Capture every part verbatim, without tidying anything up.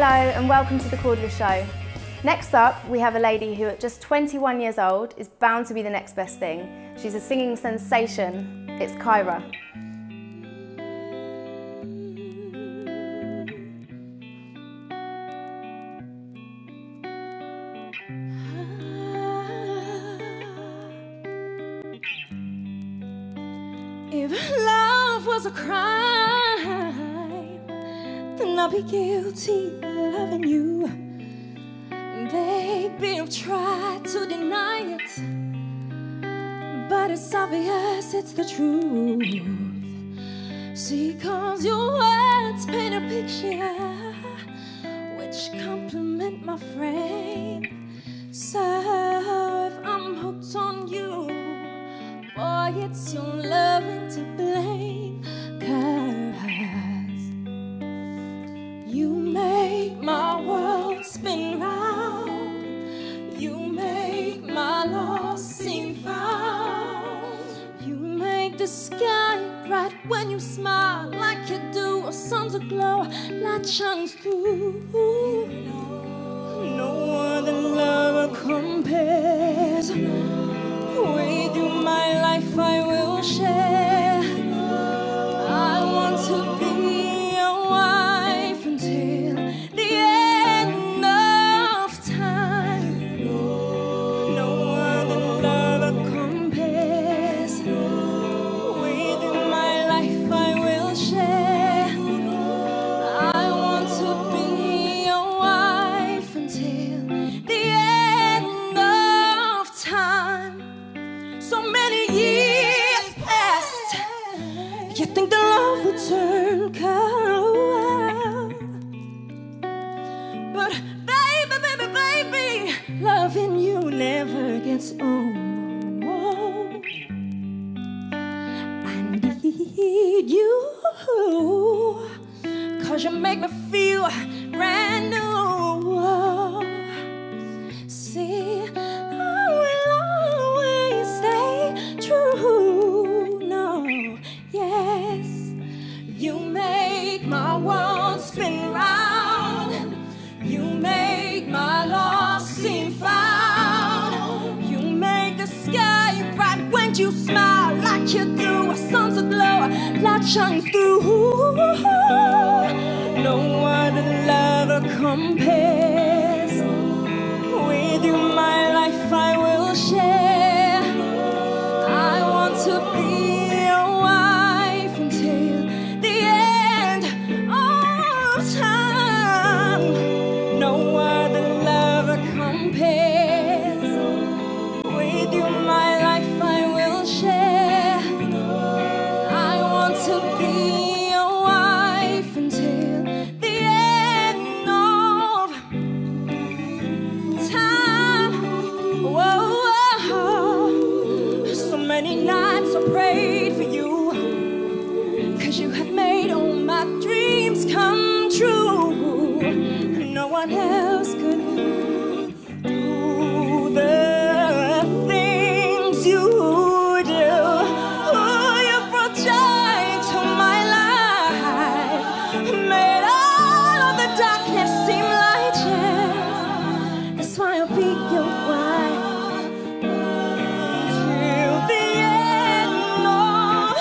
Hello and welcome to the Cordless Show. Next up, we have a lady who at just twenty-one years old is bound to be the next best thing. She's a singing sensation. It's Kyra. If love was a crime, then I'll be guilty of loving you. Baby, I've tried to deny it, but it's obvious it's the truth. See, cause your words paint a picture which complement my frame. So if I'm hooked on you, boy, it's your loving to blame, 'cause you make my world spin round. You make my lost seem found. You make the sky bright when you smile like you do. A sun's aglow, light shines through. No other lover compares. With you, my life I will share. I want to be your wife until the end of time. No other lover compares. With you, my life I will share. I want to be your wife until the end of time. So many years passed. You think the love would turn cold, but baby, baby, baby, loving you never gets old. I need you, 'cause you make me feel brand new. See, I will always stay true. No, yes, you make my world spin round. You make my lost seem found. You make the sky bright when you smile like you do. A sun's aglow, light shines through. No other lover compares. With you, my life I will share. I want to be your wife until the end of time. No other lover compares. With you, my life I will share. I want to be your wife until the end of time. Whoa, so many nights I prayed for you, 'cause you have made all my dreams come true. No one else could do the things you do. Oh, you brought joy to my life, made all of the darkness seem light. Yes, that's why I'll be your wife till the end of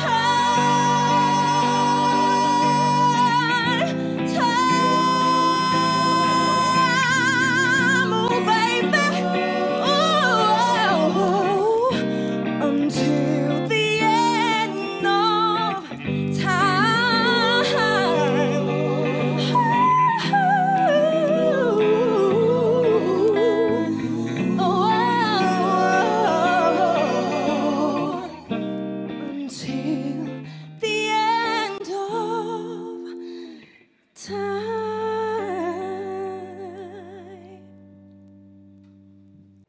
time. Time, oh baby, oh, until the end of time. Oh, oh, until the end of time.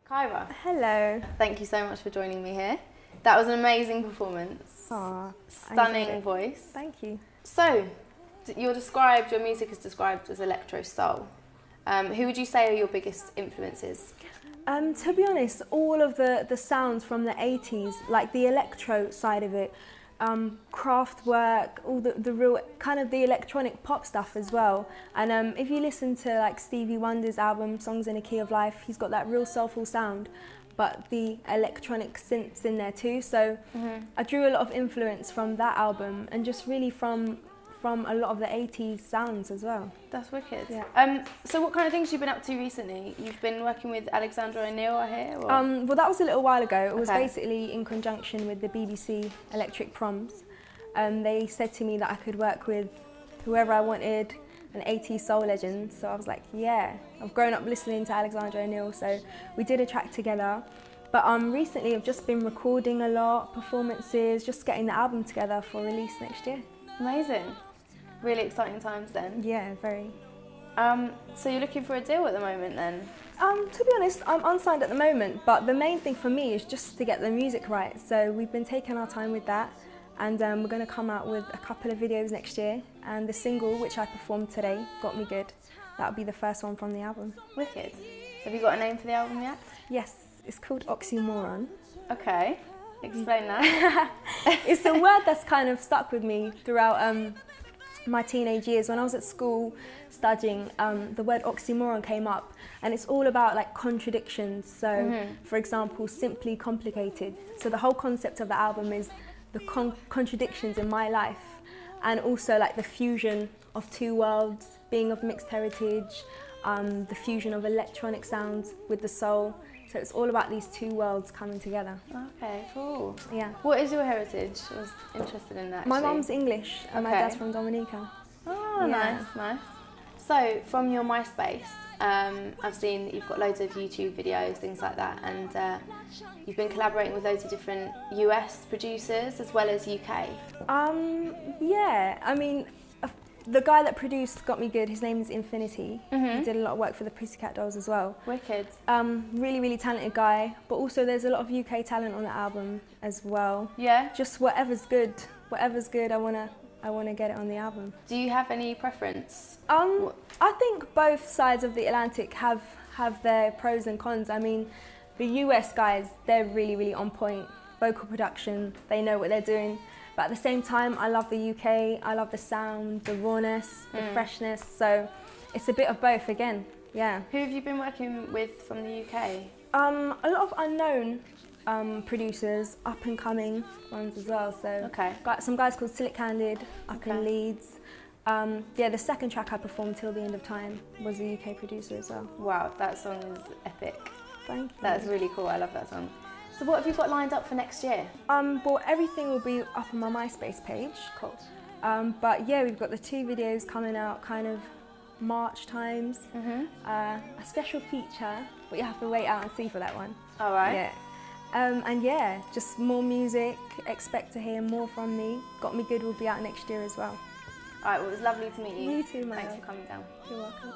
Kyra, Hello. thank you so much for joining me here. That was an amazing performance. Aw, I enjoyed Stunning it. voice. Thank you. So, d- you're described, your music is described as electro soul. Um, who would you say are your biggest influences? Um, to be honest, all of the, the sounds from the eighties, like the electro side of it, um, Kraftwerk, all the, the real kind of the electronic pop stuff as well. And um, if you listen to like Stevie Wonder's album, Songs in the Key of Life, he's got that real soulful sound, but the electronic synths in there too. So mm-hmm. I drew a lot of influence from that album and just really from from a lot of the eighties sounds as well. That's wicked. Yeah. Um, so what kind of things have you been up to recently? You've been working with Alexandra O'Neill, I hear? Or? Um, well, that was a little while ago. It was okay. basically in conjunction with the B B C Electric Proms. Um, they said to me that I could work with whoever I wanted, an eighties soul legend. So I was like, yeah. I've grown up listening to Alexandra O'Neill, so we did a track together. But um, recently I've just been recording a lot, performances, just getting the album together for release next year. Amazing. Really exciting times then. Yeah, very. Um, so you're looking for a deal at the moment then? Um, to be honest, I'm unsigned at the moment, but the main thing for me is just to get the music right. So we've been taking our time with that, and um, we're going to come out with a couple of videos next year, and the single, which I performed today, Got Me Good, that'll be the first one from the album. Wicked. Have you got a name for the album yet? Yes, it's called Oxymoron. Okay, explain that. It's a word that's kind of stuck with me throughout um, my teenage years. When I was at school studying, um, the word oxymoron came up, and it's all about like contradictions. So mm-hmm. for example, Simply Complicated. So the whole concept of the album is the con contradictions in my life, and also like the fusion of two worlds, being of mixed heritage, um, the fusion of electronic sounds with the soul. So it's all about these two worlds coming together. Okay, cool. Yeah. What is your heritage? I was interested in that, actually. My mum's English and okay. my dad's from Dominica. Oh, yeah. nice, nice. So from your MySpace, um, I've seen that you've got loads of YouTube videos, things like that, and uh, you've been collaborating with loads of different U S producers as well as U K. Um, yeah, I mean, the guy that produced Got Me Good, his name is Infinity. Mm-hmm. He did a lot of work for the Pretty Cat Dolls as well. Wicked. Um, really, really talented guy. But also there's a lot of U K talent on the album as well. Yeah. Just whatever's good. Whatever's good, I wanna I wanna get it on the album. Do you have any preference? Um what? I think both sides of the Atlantic have have their pros and cons. I mean, the U S guys, they're really, really on point. Vocal production, they know what they're doing. But at the same time, I love the U K, I love the sound, the rawness, the mm. freshness, so it's a bit of both again, yeah. Who have you been working with from the U K? Um, a lot of unknown um, producers, up and coming ones as well, so okay. got some guys called Silic Candid, up okay. in Leeds. Um, yeah, the second track I performed, Till the End of Time, was a U K producer as well. Wow, that song is epic. Thank you. That's really cool, I love that song. So what have you got lined up for next year? Um, well, everything will be up on my MySpace page. Cool. Um, but yeah, we've got the two videos coming out kind of March times. Mm-hmm. uh, a special feature, but you have to wait out and see for that one. All right. Yeah. Um, and yeah, just more music, expect to hear more from me. Got Me Good will be out next year as well. All right, well, it was lovely to meet you. You too, Maya. Thanks for coming down. You're welcome.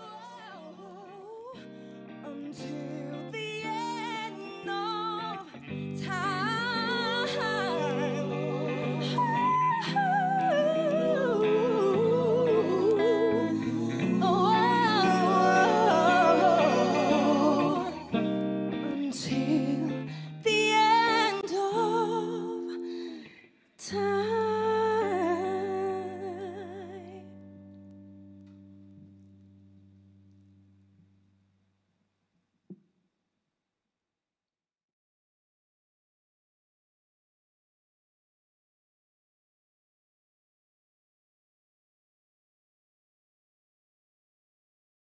See